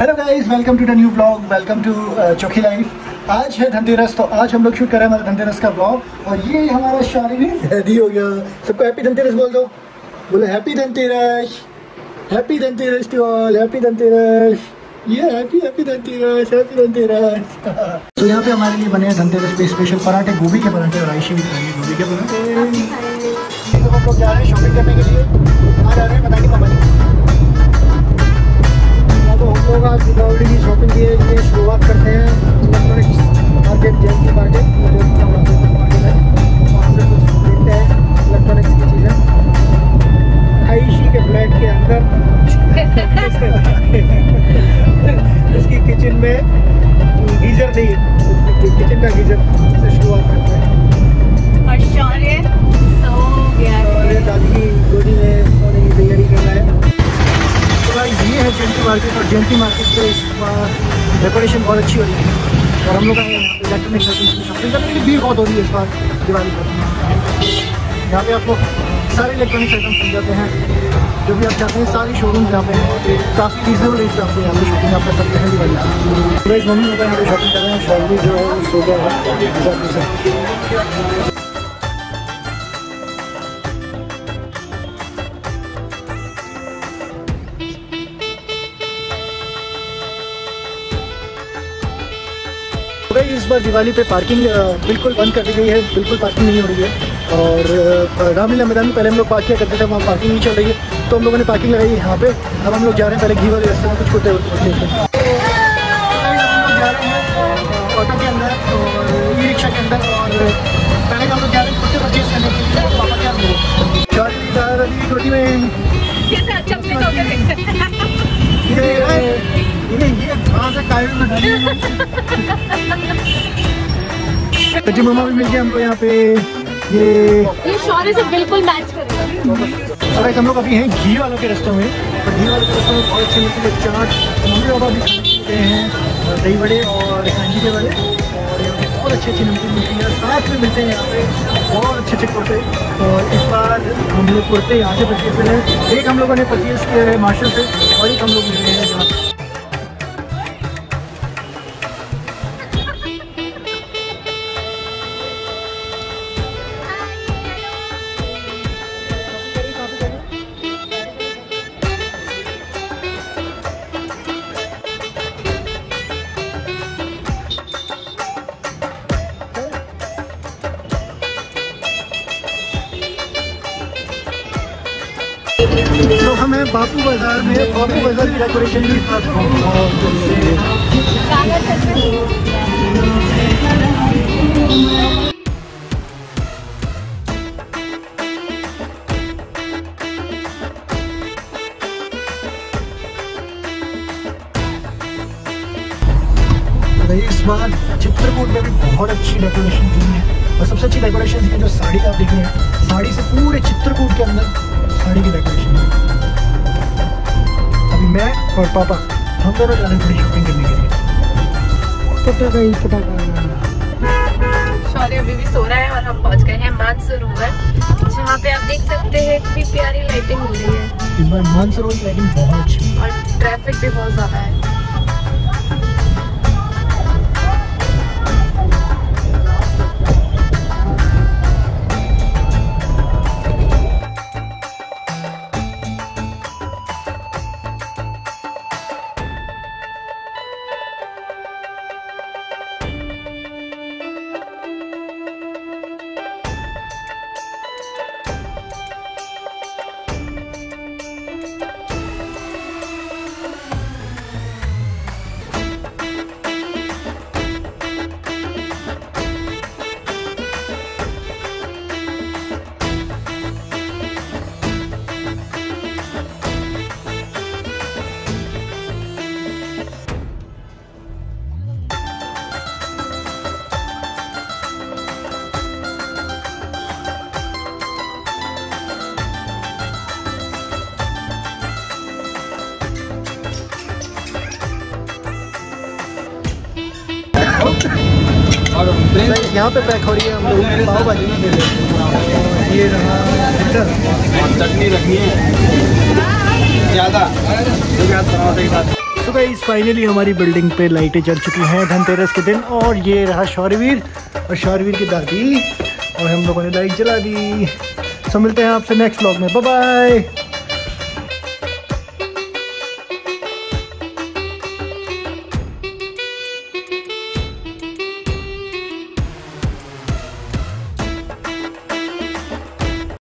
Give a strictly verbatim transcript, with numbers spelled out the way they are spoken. Hello guys, welcome to the new vlog, welcome to Chokhi life. आज है धनतेरस, तो आज हम लोग शूट कर रहे हैं हमारा धनतेरस का व्लॉग। और ये हमारा शादी भी रेडी हो गया। सबको हैप्पी धनतेरस बोल दो, बोलो happy Dhanteras, happy Dhanteras to all, happy Dhanteras, ये happy happy Dhanteras, happy Dhanteras. तो यहाँ पे हमारे लिए बने हैं धनतेरस पे स्पेशल पराठे, गोभी के पराठे और आयशी भी खाएंगे गोभी के पराठे। तो हम लोग जा रहे हैं शॉपिंग करने के लिए। आज आ रहे हैं, पता नहीं कब लोग आज दीपावली की शॉपिंग के लिए शुरुआत करते हैं। इलेक्ट्रॉनिक्स मार्केट, जेल की मार्केट, जो मार्केट है वहाँ से कुछ देखते हैं इलेक्ट्रॉनिक्स की चीज़ें। आयशी के फ्लैट के अंदर उसकी किचन में गीजर नहीं है, किचन का गीजर से शुरुआत करते हैं। और शौर्य सो गया है, दादी की गोदी में सोने की तैयारी कर रहा है। ये है जयंती मार्केट, और जयंती मार्केट पे इसका डेकोरेशन बहुत अच्छी हो रही है। और हम लोग इलेक्ट्रॉनिक शॉपिंग की शॉपिंग करने की भीड़ बहुत हो रही है इस बार दिवाली पर। यहाँ पे आपको सारे इलेक्ट्रॉनिक्स आइटम्स मिल जाते हैं, जो भी आप चाहते हैं सारी शोरूम यहाँ पे हैं। काफ़ी रीजनेबल रेट पे आपको यहाँ पे शॉपिंग आप कर सकते हैं दिवाली पर। मेरी मम्मी यहाँ पे शॉपिंग कर रहे हैं, शॉर्मी जो है वो सो गया है। इस बार दिवाली पे पार्किंग बिल्कुल बंद कर दी गई है, बिल्कुल पार्किंग नहीं हो रही है। और रामलीला मैदान में पहले हम लोग पार्क किया करते थे, वहाँ पार्किंग नहीं चल रही है, तो हम लोगों ने पार्किंग लगाई यहाँ पे। अब हम लोग जा रहे हैं, पहले घी वाले रास्ते में कुछ कुत्ते होते हैं, ऑटो के अंदर और ई रिक्शा के अंदर। और पहले हम लोग जा रहे हैं कुत्ते परचेज करने के लिए। पापा क्या में ये ये कच्ची मामा भी मिल गया हमको यहाँ पे। ये ये शौर्य से बिल्कुल मैच करेगा। अरे हम लोग अभी हैं घी वालों के रस्तों में, और घी वालों के रस्तों में बहुत अच्छे मिलते हैं चाट, मम्मी पापा भी खाते हैं दही बड़े और सांजी के बड़े, और बहुत अच्छे अच्छे नमकीन मिलते हैं, साथ में मिलते हैं यहाँ पे बहुत अच्छे अच्छे कुर्ते। और इस बार हम लोग कुर्ते यहाँ से परचेज कर रहे हैं। एक हम लोगों ने परचेज किया है मार्शल से, और एक हम लोग मिल रहे हैं यहाँ। तो हम हैं बापू बाजार में। बापू बाजार की डेकोरेशन भी बहुत इस बार चित्रकूट में भी बहुत अच्छी डेकोरेशन हुई है। और सबसे अच्छी डेकोरेशन की जो साड़ी आप देख रहे हैं, साड़ी से पूरे चित्रकूट के अंदर साड़ी की डेकोरेशन है। अभी मैं और पापा हम दोनों जा रहे हैं थोड़ी शॉपिंग करने के लिए। शौर्य अभी भी सो रहा है और हम पहुंच गए हैं मानसरोवर, जहाँ पे आप देख सकते हैं कितनी प्यारी लाइटिंग हो रही है। इस बार मानसरोवर की लाइटिंग बहुत अच्छी है और ट्रैफिक भी बहुत ज्यादा है। यहाँ पे पैक हो रही है हम लोग पाव भाजी। ये रहा चटनी रखनी है ज़्यादा। तो गाइस फाइनली हमारी बिल्डिंग पे लाइटें जल चुकी हैं धनतेरस के दिन। और ये रहा शौर्यवीर और शौर्यवीर की दादी और हम लोगों ने लाइट जला दी। सो मिलते हैं आपसे नेक्स्ट व्लॉग में। Bye bye.